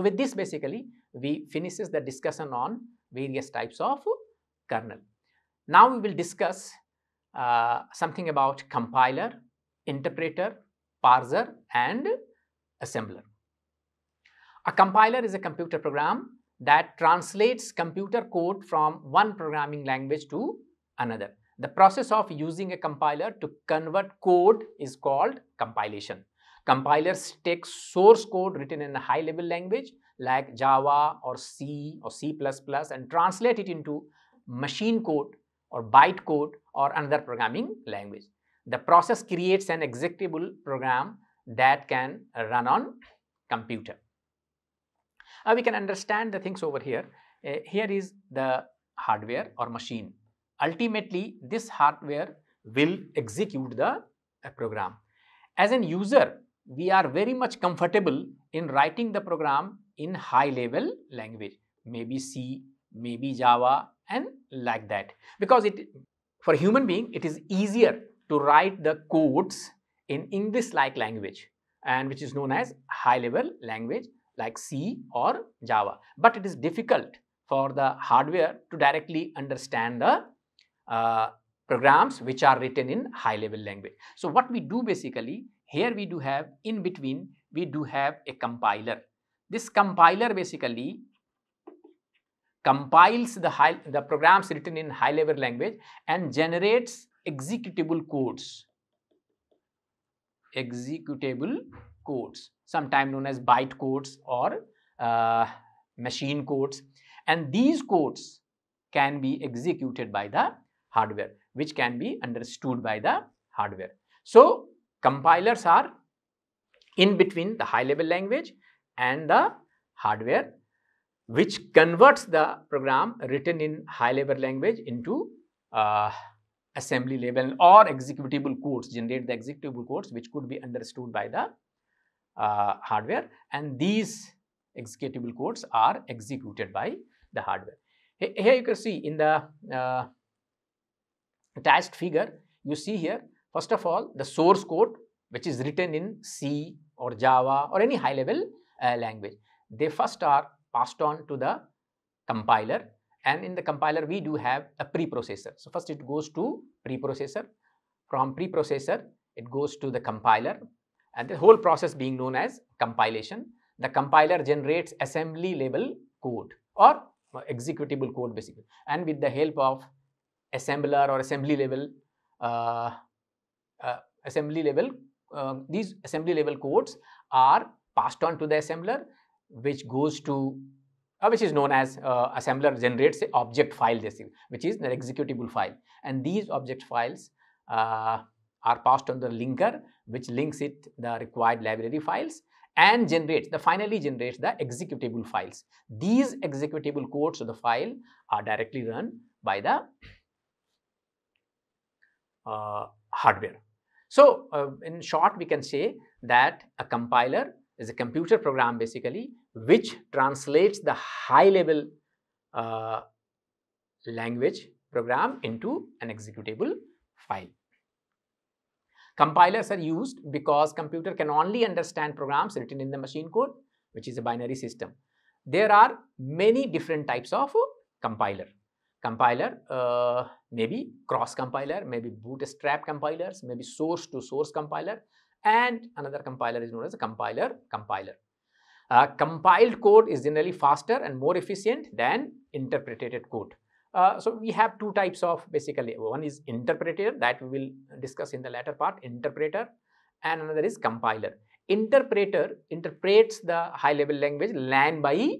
So with this basically we finishes the discussion on various types of kernel. Now we will discuss something about compiler, interpreter, parser and assembler. A compiler is a computer program that translates computer code from one programming language to another. The process of using a compiler to convert code is called compilation. Compilers take source code written in a high-level language like Java or C or C++ and translate it into machine code or byte code or another programming language. The process creates an executable program that can run on computer. We can understand the things over here. Here is the hardware or machine. Ultimately, this hardware will execute the program. As a user, we are very much comfortable in writing the program in high-level language, maybe C, maybe Java and like that. Because for a human being, it is easier to write the codes in English-like language and which is known as high-level language like C or Java. But it is difficult for the hardware to directly understand the programs which are written in high-level language. So what we do basically, here we do have in between, we do have a compiler. This compiler basically compiles the programs written in high-level language and generates executable codes. Executable codes, sometimes known as byte codes or machine codes, and these codes can be executed by the hardware, which can be understood by the hardware. So compilers are in between the high-level language and the hardware, which converts the program written in high-level language into assembly level or executable codes, generate the executable codes which could be understood by the hardware, and these executable codes are executed by the hardware. Here you can see in the attached figure, you see here first of all the source code which is written in C or Java or any high level language. They first are passed on to the compiler, and in the compiler we do have a preprocessor. So first it goes to preprocessor, from preprocessor it goes to the compiler, and the whole process being known as compilation. The compiler generates assembly level code or executable code basically, and with the help of assembler or these assembly level codes are passed on to the assembler, which goes to which is known as assembler generates an object file basically, which is an executable file, and these object files are passed on the linker, which links it the required library files and finally generates the executable files. These executable codes of the file are directly run by the hardware. So in short, we can say that a compiler is a computer program basically which translates the high level language program into an executable file. Compilers are used because computer can only understand programs written in the machine code, which is a binary system. There are many different types of compiler. Compiler maybe cross compiler, maybe bootstrap compilers, maybe source to source compiler, and another compiler is known as a compiler. Compiled code is generally faster and more efficient than interpreted code. So we have two types of basically, one is interpreter that we will discuss in the latter part, interpreter, and another is compiler. Interpreter interprets the high level language line by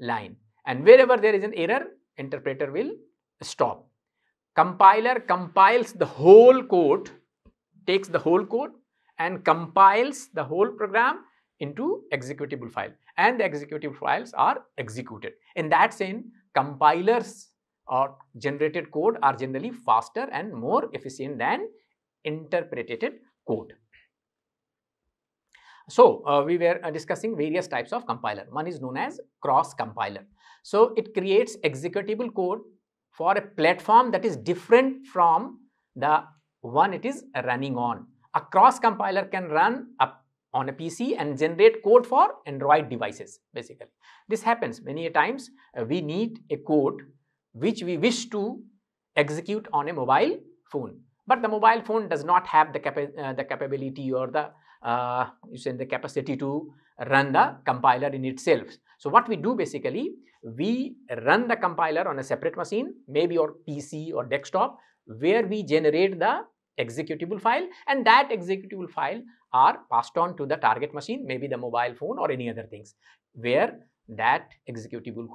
line, and wherever there is an error, interpreter will stop. Compiler compiles the whole code, takes the whole code and compiles the whole program into executable file, and the executable files are executed. In that sense, compilers or generated code are generally faster and more efficient than interpreted code. So we were discussing various types of compiler. One is known as cross compiler. So it creates executable code for a platform that is different from the one it is running on. A cross compiler can run a on a PC and generate code for Android devices basically. This happens many times. We need a code which we wish to execute on a mobile phone, but the mobile phone does not have the capability or the capacity to run the compiler in itself. So what we do basically, we run the compiler on a separate machine, maybe your PC or desktop, where we generate the executable file, and that executable file are passed on to the target machine, maybe the mobile phone or any other things, where that executable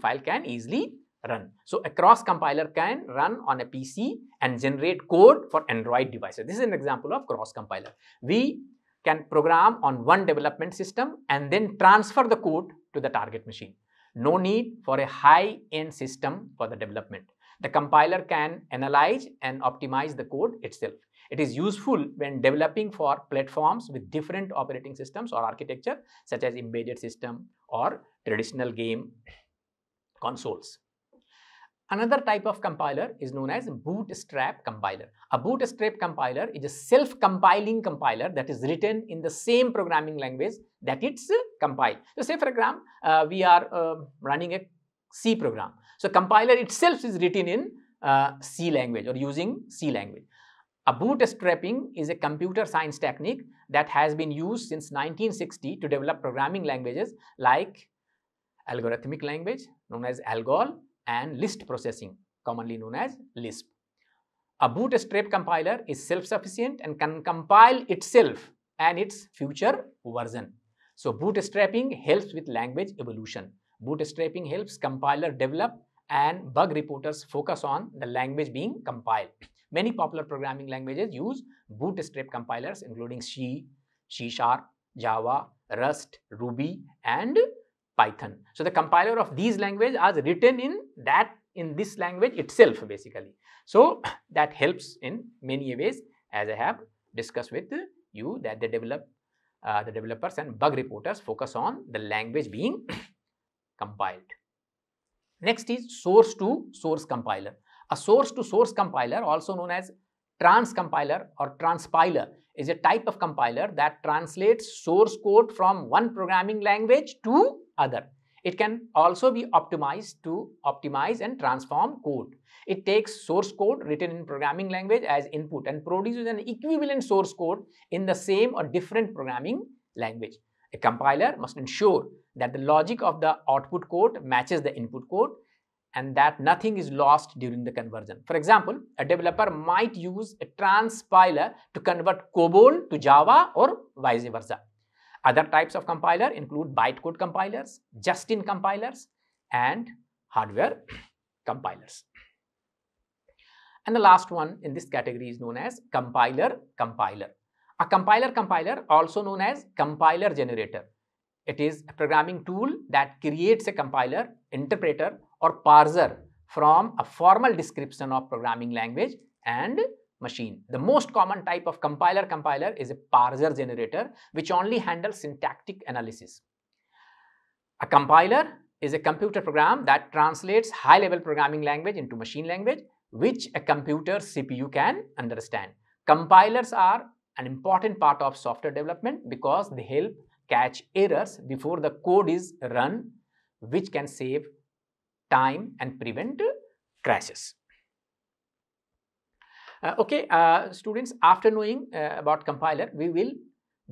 file can easily run. So a cross compiler can run on a PC and generate code for Android devices. This is an example of cross compiler. We can program on one development system and then transfer the code to the target machine. No need for a high-end system for the development. The compiler can analyze and optimize the code itself. It is useful when developing for platforms with different operating systems or architecture, such as embedded system or traditional game consoles. Another type of compiler is known as bootstrap compiler. A bootstrap compiler is a self-compiling compiler that is written in the same programming language that it's compiled. So say for example, we are running a C program. So compiler itself is written in C language or using C language. A bootstrapping is a computer science technique that has been used since 1960 to develop programming languages like algorithmic language known as ALGOL and list processing commonly known as Lisp. A bootstrap compiler is self-sufficient and can compile itself and its future version. So bootstrapping helps with language evolution. Bootstrapping helps compiler develop and bug reporters focus on the language being compiled. Many popular programming languages use bootstrap compilers including C, C#, Java, Rust, Ruby and Python. So the compiler of these languages are written in this language itself basically. So that helps in many ways, as I have discussed with you, that the developers and bug reporters focus on the language being compiled. Next is source-to-source compiler. A source-to-source compiler, also known as transcompiler or transpiler, is a type of compiler that translates source code from one programming language to other. It can also be optimized to optimize and transform code. It takes source code written in programming language as input and produces an equivalent source code in the same or different programming language. A compiler must ensure that the logic of the output code matches the input code and that nothing is lost during the conversion. For example, a developer might use a transpiler to convert COBOL to Java or vice versa. Other types of compiler include bytecode compilers, just-in compilers, and hardware compilers. And the last one in this category is known as compiler compiler. A compiler compiler, also known as compiler generator, it is a programming tool that creates a compiler, interpreter or parser from a formal description of programming language and machine. The most common type of compiler compiler is a parser generator, which only handles syntactic analysis. A compiler is a computer program that translates high-level programming language into machine language, which a computer CPU can understand. Compilers are an important part of software development because they help catch errors before the code is run, which can save time and prevent crashes. Students, after knowing about compiler, we will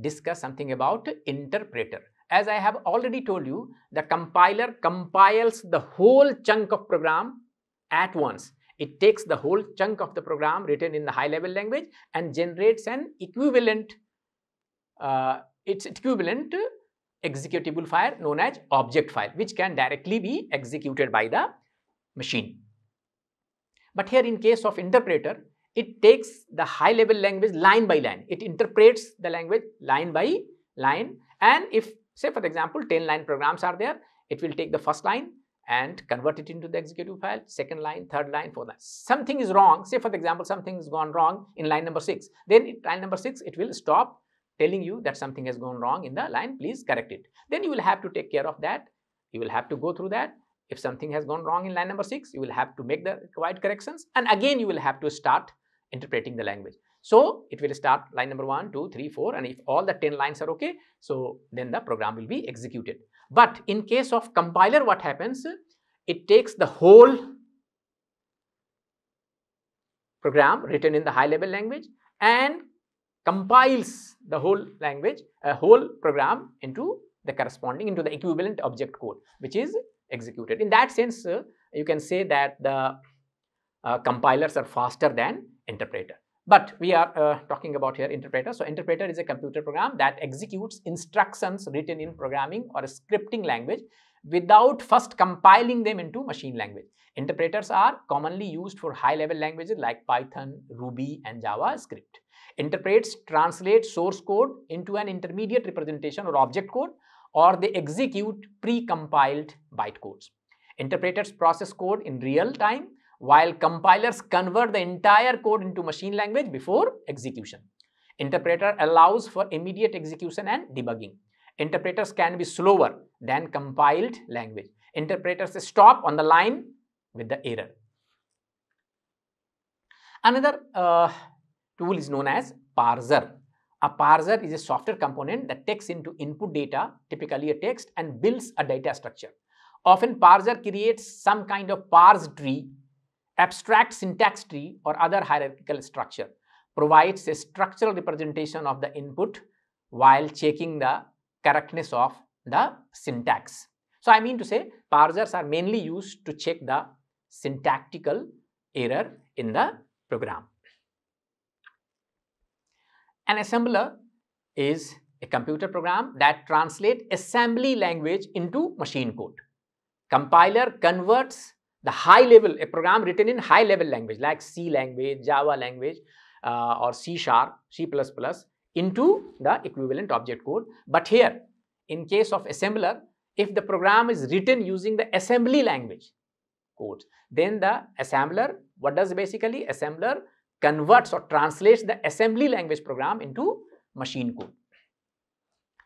discuss something about interpreter. As I have already told you, the compiler compiles the whole chunk of program at once. It takes the whole chunk of the program written in the high-level language and generates an equivalent, its equivalent executable file known as object file, which can directly be executed by the machine. But here in case of interpreter, it takes the high-level language line by line. It interprets the language line by line, and if say for example 10-line programs are there, it will take the first line and convert it into the executable file, second line, third line, fourth line. Something is wrong, say for example something has gone wrong in line number 6. Then in line number 6, it will stop telling you that something has gone wrong in the line, please correct it. Then you will have to take care of that, you will have to go through that. If something has gone wrong in line number 6, you will have to make the required corrections and again you will have to start interpreting the language. So it will start line number 1, 2, 3, 4, and if all the 10 lines are okay, so then the program will be executed. But in case of compiler, what happens? It takes the whole program written in the high level language and compiles the whole language, whole program into the corresponding, into the equivalent object code, which is executed. In that sense, you can say that the compilers are faster than interpreter. But we are talking about here interpreter. So interpreter is a computer program that executes instructions written in programming or a scripting language without first compiling them into machine language. Interpreters are commonly used for high-level languages like Python, Ruby, and JavaScript. Interprets translate source code into an intermediate representation or object code, or they execute pre-compiled bytecodes. Interpreters process code in real time, while compilers convert the entire code into machine language before execution. Interpreter allows for immediate execution and debugging. Interpreters can be slower than compiled language. Interpreters stop on the line with the error. Another tool is known as parser. A parser is a software component that takes into input data, typically a text, and builds a data structure. Often parser creates some kind of parse tree, abstract syntax tree, or other hierarchical structure, provides a structural representation of the input while checking the correctness of the syntax. So I mean to say, parsers are mainly used to check the syntactical error in the program. An assembler is a computer program that translates assembly language into machine code. Compiler converts the high level, a program written in high level language like C language, Java language, or C#, C++, into the equivalent object code. But here, in case of assembler, if the program is written using the assembly language codes, then the assembler, what does basically? Assembler converts or translates the assembly language program into machine code.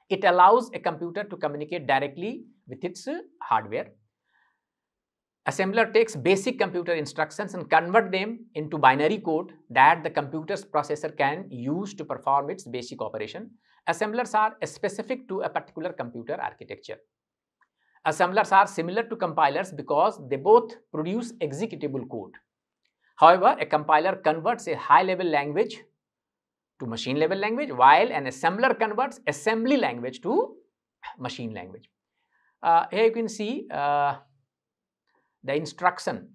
It allows a computer to communicate directly with its hardware. Assembler takes basic computer instructions and convert them into binary code that the computer's processor can use to perform its basic operation. Assemblers are specific to a particular computer architecture. Assemblers are similar to compilers because they both produce executable code. However, a compiler converts a high-level language to machine-level language, while an assembler converts assembly language to machine language. Here you can see the instruction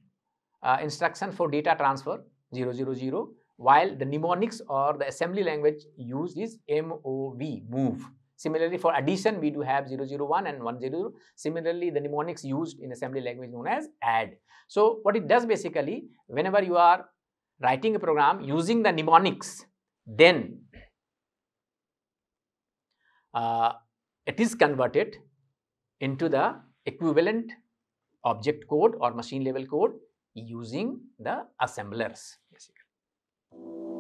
for data transfer 000, while the mnemonics or the assembly language used is MOV, move. Similarly, for addition, we do have 001 and 100. Similarly, the mnemonics used in assembly language known as add. So what it does basically, whenever you are writing a program using the mnemonics, then it is converted into the equivalent object code or machine level code using the assemblers basically.